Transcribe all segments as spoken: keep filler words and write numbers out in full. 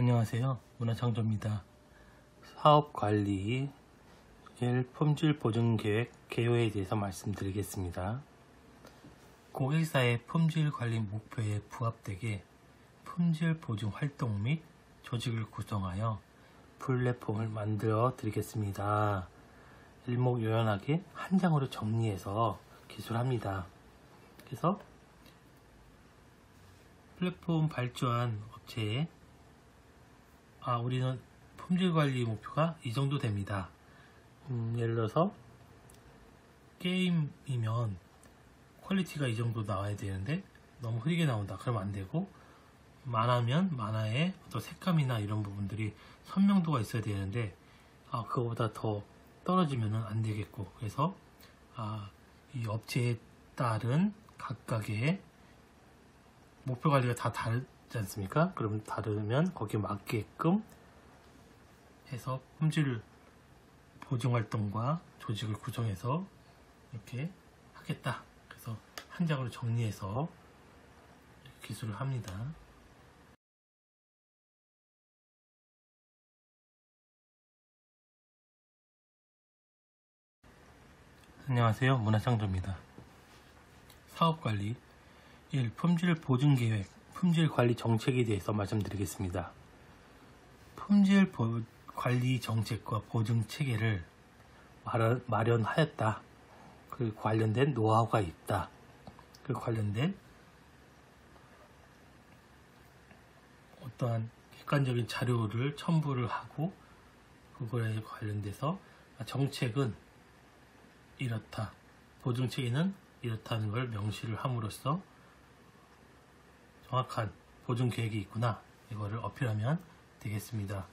안녕하세요. 문화창조입니다. 사업관리 일 품질보증계획 개요에 대해서 말씀드리겠습니다. 고객사의 품질관리 목표에 부합되게 품질보증활동 및 조직을 구성하여 플랫폼을 만들어 드리겠습니다. 일목요연하게 한 장으로 정리해서 기술합니다. 그래서 플랫폼 발주한 업체에 아 우리는 품질관리 목표가 이 정도 됩니다. 음, 예를 들어서 게임이면 퀄리티가 이 정도 나와야 되는데 너무 흐리게 나온다. 그러면 안되고, 만화면 만화의 어떤 색감이나 이런 부분들이 선명도가 있어야 되는데 아 그거보다 더 떨어지면 안되겠고, 그래서 아 이 업체에 따른 각각의 목표 관리가 다 다르지 않습니까? 그럼 다르면 거기에 맞게끔 해서 품질 보증 활동과 조직을 구성해서 이렇게 하겠다. 그래서 한 장으로 정리해서 기술을 합니다. 안녕하세요. 문화창조입니다. 사업관리 일. 품질보증계획, 품질관리정책에 대해서 말씀드리겠습니다. 품질관리정책과 보증체계를 마련하였다. 그 관련된 노하우가 있다. 그 관련된 어떠한 객관적인 자료를 첨부를 하고, 그거에 관련돼서 정책은 이렇다, 보증체계는 이렇다는 걸 명시를 함으로써 정확한 보증계획이 있구나, 이거를 어필하면 되겠습니다.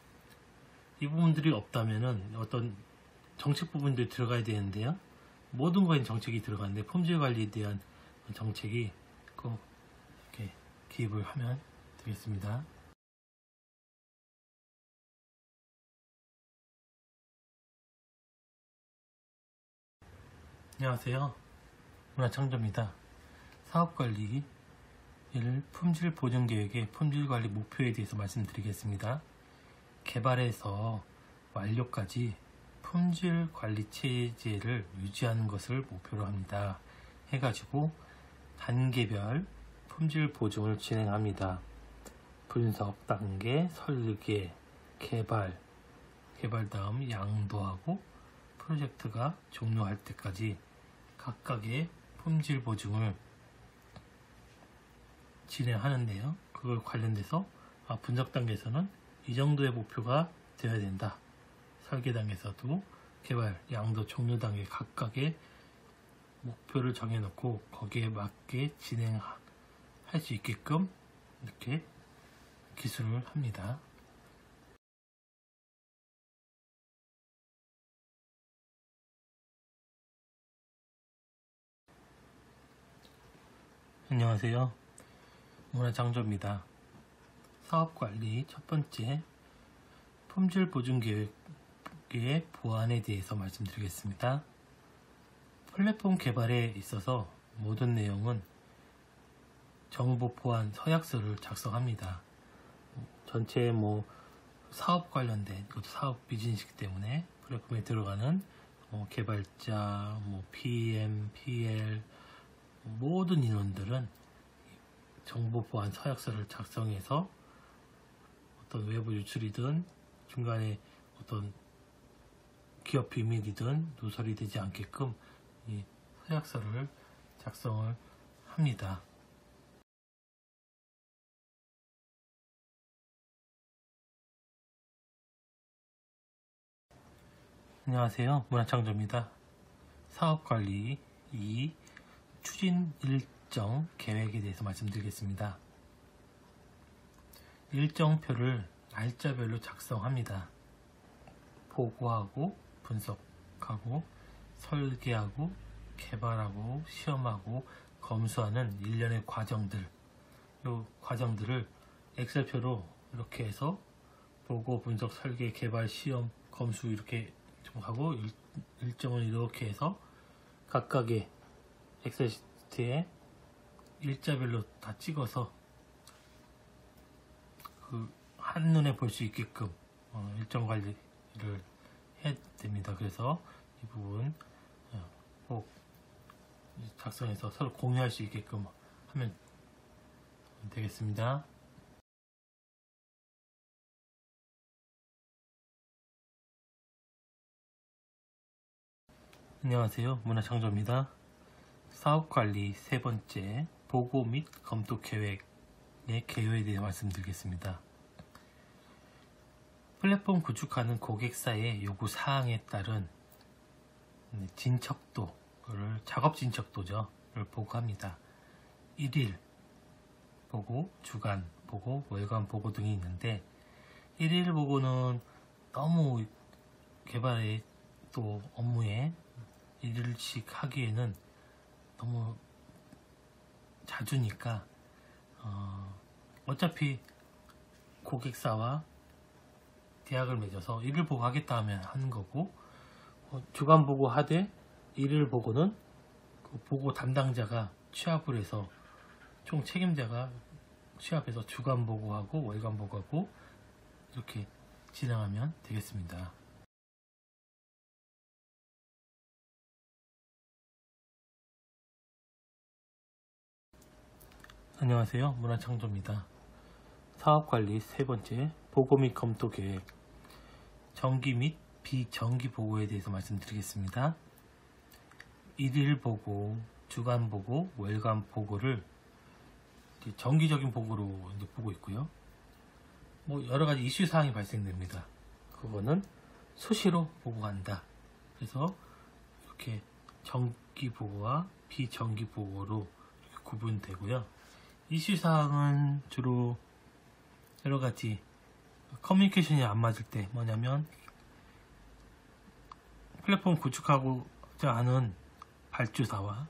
이 부분들이 없다면 어떤 정책 부분들이 들어가야 되는데요, 모든 거에 정책이 들어가는데 품질관리에 대한 정책이 꼭 이렇게 기입을 하면 되겠습니다. 안녕하세요. 문화창조입니다. 사업관리 일. 품질보증계획의 품질관리 목표에 대해서 말씀드리겠습니다. 개발에서 완료까지 품질관리체제를 유지하는 것을 목표로 합니다. 해가지고 단계별 품질보증을 진행합니다. 분석 단계, 설계, 개발, 개발 다음 양도하고 프로젝트가 종료할 때까지 각각의 품질보증을 진행하는데요, 그걸 관련돼서 아, 분석 단계에서는 이 정도의 목표가 되어야 된다. 설계 단계에서도 개발, 양도, 종료 단계 각각의 목표를 정해놓고 거기에 맞게 진행할 수 있게끔 이렇게 기술을 합니다. 안녕하세요. 문화창조입니다. 사업관리 첫 번째, 품질보증계획의 보완에 대해서 말씀드리겠습니다. 플랫폼 개발에 있어서 모든 내용은 정보 보완 서약서를 작성합니다. 전체 뭐 사업 관련된, 이것도 사업 비즈니스이기 때문에 플랫폼에 들어가는 뭐 개발자, 뭐 피엠, 피엘 모든 인원들은 정보보안 서약서를 작성해서 어떤 외부 유출이든 중간에 어떤 기업 비밀이든 누설이 되지 않게끔 이 서약서를 작성을 합니다. 안녕하세요. 문화창조입니다. 사업관리 이. 추진 일정 계획에 대해서 말씀드리겠습니다. 일정표를 날짜별로 작성합니다. 보고하고, 분석하고, 설계하고, 개발하고, 시험하고, 검수하는 일련의 과정들, 이 과정들을 엑셀표로 이렇게 해서 보고, 분석, 설계, 개발, 시험, 검수 이렇게 하고 일, 일정을 이렇게 해서 각각의 엑셀 시트에 일자별로 다 찍어서 그 한눈에 볼 수 있게끔 어, 일정 관리를 해야 됩니다. 그래서 이 부분 꼭 작성해서 서로 공유할 수 있게끔 하면 되겠습니다. 안녕하세요. 문화창조입니다. 사업관리 세 번째, 보고 및 검토 계획의 개요에 대해 말씀드리겠습니다. 플랫폼 구축하는 고객사의 요구사항에 따른 진척도를, 작업 진척도죠,를 보고합니다. 일일 보고, 주간 보고, 월간 보고 등이 있는데, 일일 보고는 너무 개발에 또 업무에 일일씩 하기에는 너무 자주니까 어, 어차피 고객사와 계약을 맺어서 일일 보고 하겠다 하면 하는 거고, 어, 주간 보고 하되 일일 보고는 그 보고 담당자가 취합을 해서, 총 책임자가 취합해서 주간 보고하고 월간 보고하고 이렇게 진행하면 되겠습니다. 안녕하세요. 문화창조입니다. 사업관리 세 번째, 보고 및 검토 계획, 정기 및 비정기 보고에 대해서 말씀드리겠습니다. 일일 보고, 주간 보고, 월간 보고를 정기적인 보고로 이제 보고 있고요. 뭐 여러 가지 이슈 사항이 발생됩니다. 그거는 수시로 보고한다. 그래서 이렇게 정기 보고와 비정기 보고로 이렇게 구분되고요. 이슈사항은 주로 여러가지 커뮤니케이션이 안 맞을 때, 뭐냐면 플랫폼 구축하고자 하는 발주사와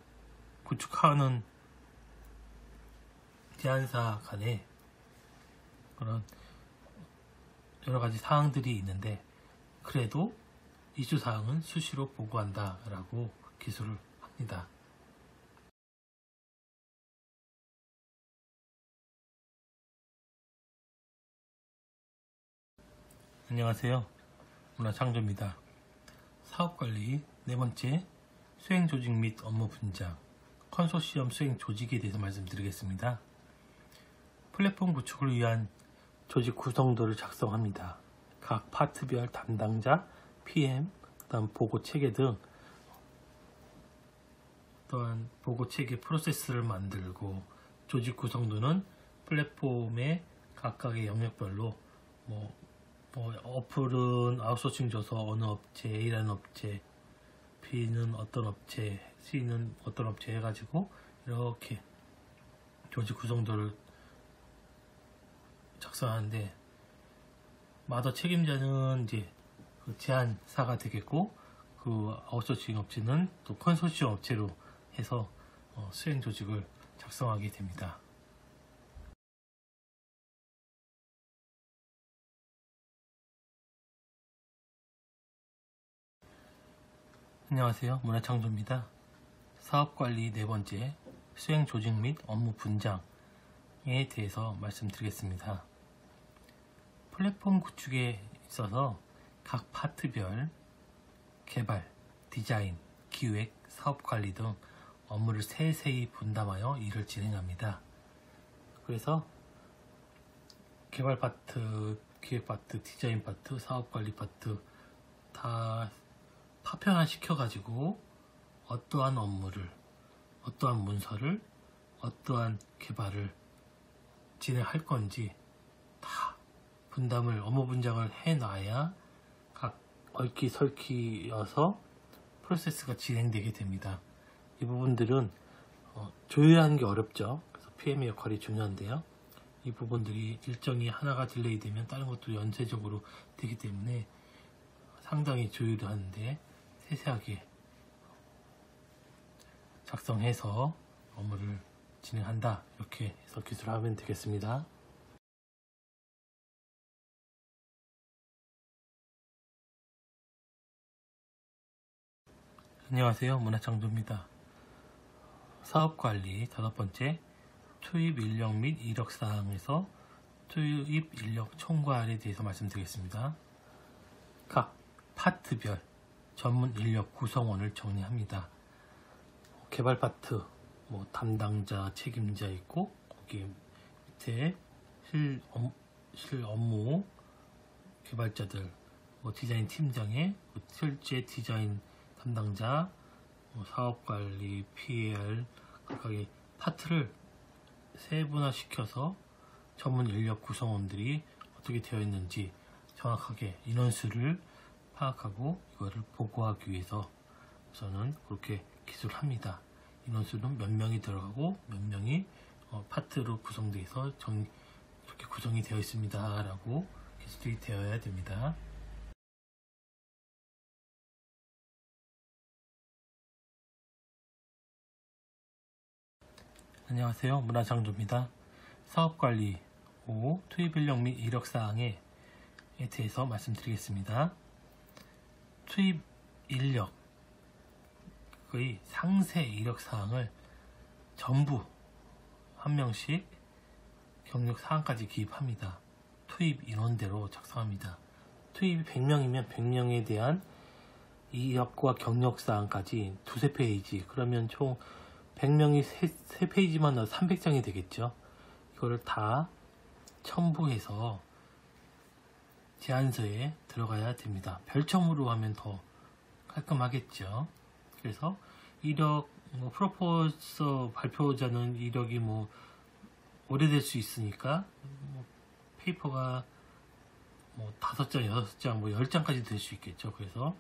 구축하는 제안사 간에 그런 여러가지 사항들이 있는데, 그래도 이슈사항은 수시로 보고한다 라고 기술을 합니다. 안녕하세요. 문화창조입니다. 사업관리 네번째, 수행조직 및 업무 분장, 컨소시엄 수행조직에 대해서 말씀드리겠습니다. 플랫폼 구축을 위한 조직 구성도를 작성합니다. 각 파트별 담당자, 피엠, 그다음 보고체계 등 또한 보고체계 프로세스를 만들고, 조직 구성도는 플랫폼의 각각의 영역별로 뭐 어, 어플은 아웃소싱 줘서 어느 업체, A라는 업체, B는 어떤 업체, C는 어떤 업체 해가지고 이렇게 조직 구성도를 작성하는데, 마더 책임자는 이제 그 제안사가 되겠고, 그 아웃소싱 업체는 또 컨소시엄 업체로 해서 어, 수행 조직을 작성하게 됩니다. 안녕하세요. 문화창조입니다. 사업관리 네번째, 수행조직 및 업무 분장에 대해서 말씀드리겠습니다. 플랫폼 구축에 있어서 각 파트별 개발, 디자인, 기획, 사업관리 등 업무를 세세히 분담하여 일을 진행합니다. 그래서 개발 파트, 기획 파트, 디자인 파트, 사업관리 파트 다 파편화 시켜가지고 어떠한 업무를, 어떠한 문서를, 어떠한 개발을 진행할 건지 다 분담을, 업무 분장을 해놔야 각 얼기설키여서 프로세스가 진행되게 됩니다. 이 부분들은 어, 조율하는 게 어렵죠. 그래서 피엠의 역할이 중요한데요. 이 부분들이 일정이 하나가 딜레이 되면 다른 것도 연쇄적으로 되기 때문에 상당히 조율을 하는데, 세세하게 작성해서 업무를 진행한다, 이렇게 해서 기술하면 되겠습니다. 안녕하세요. 문화창조입니다. 사업관리 다섯 번째, 투입 인력 및 이력사항에서 투입 인력 총괄에 대해서 말씀드리겠습니다. 각 파트별 전문 인력 구성원을 정리합니다. 개발 파트 뭐 담당자, 책임자 있고 거기 밑에 실, 업, 실 업무 개발자들, 뭐 디자인 팀장에 뭐 실제 디자인 담당자, 뭐 사업관리, 피 알 각각의 파트를 세분화시켜서 전문 인력 구성원들이 어떻게 되어 있는지 정확하게 인원수를 파악하고 이거를 보고하기 위해서 저는 그렇게 기술합니다. 인원수는 몇 명이 들어가고 몇 명이 어, 파트로 구성돼서 정, 이렇게 구성이 되어 있습니다 라고 기술이 되어야 됩니다. 안녕하세요, 문화창조입니다. 사업관리 오 투입 인력 및 이력사항에 대해서 말씀드리겠습니다. 투입 인력의 상세 이력사항을 전부 한 명씩 경력사항까지 기입합니다. 투입 인원대로 작성합니다. 투입이 백 명이면 백 명에 대한 이력과 경력사항까지 두세 페이지, 그러면 총 백 명이 세 페이지만 넣어서 삼백 장이 되겠죠. 이거를 다 첨부해서 제안서에 들어가야 됩니다. 별첨으로 하면 더 깔끔하겠죠. 그래서 이력, 뭐 프로포서 발표자는 이력이 뭐 오래될 수 있으니까 뭐 페이퍼가 뭐 다섯 장, 여섯 장, 뭐 열 장까지 될 수 있겠죠. 그래서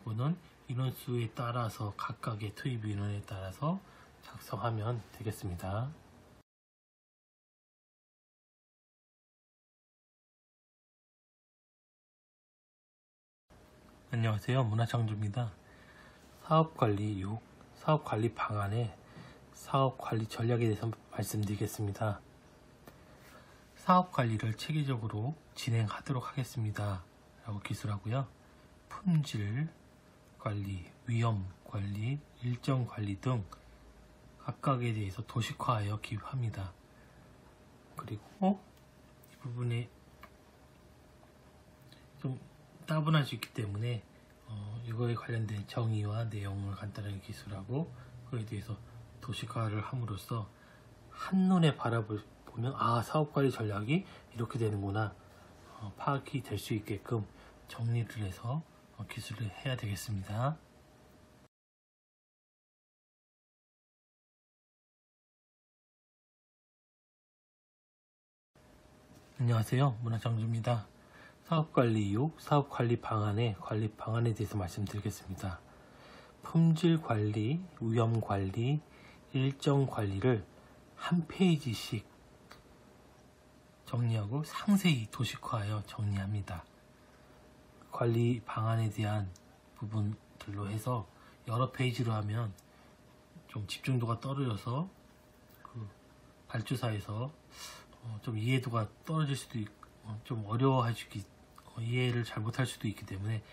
이거는 인원수에 따라서 각각의 투입 인원에 따라서 작성하면 되겠습니다. 안녕하세요, 문화창조입니다. 사업관리 육 사업관리 방안에 사업관리 전략에 대해서 말씀드리겠습니다. 사업관리를 체계적으로 진행하도록 하겠습니다 라고 기술하고요. 품질관리, 위험관리, 일정관리 등 각각에 대해서 도식화하여 기입합니다. 그리고 이 부분에 좀 따분할 수 있기 때문에 어, 이거에 관련된 정의와 내용을 간단하게 기술하고 그에 대해서 도식화를 함으로써 한눈에 바라보면 아, 사업관리 전략이 이렇게 되는구나 어, 파악이 될 수 있게끔 정리를 해서 어, 기술을 해야 되겠습니다. 안녕하세요, 문화창조입니다. 사업관리 육 사업관리 방안의 관리 방안에 대해서 말씀드리겠습니다. 품질관리, 위험관리, 일정관리를 한 페이지씩 정리하고 상세히 도식화하여 정리합니다. 관리 방안에 대한 부분들로 해서 여러 페이지로 하면 좀 집중도가 떨어져서 그 발주사에서 어, 좀 이해도가 떨어질 수도 있고 어, 좀 어려워할 수 있기, 어, 이해를 잘 못할 수도 있기 때문에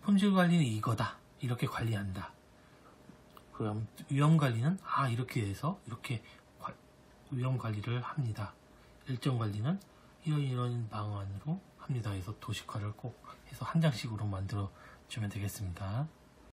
품질관리는 이거다 이렇게 관리한다, 그럼 위험관리는 아 이렇게 해서 이렇게 위험관리를 합니다, 일정관리는 이런 이런 방안으로 합니다 해서 도식화를 꼭 해서 한 장씩으로 만들어 주면 되겠습니다.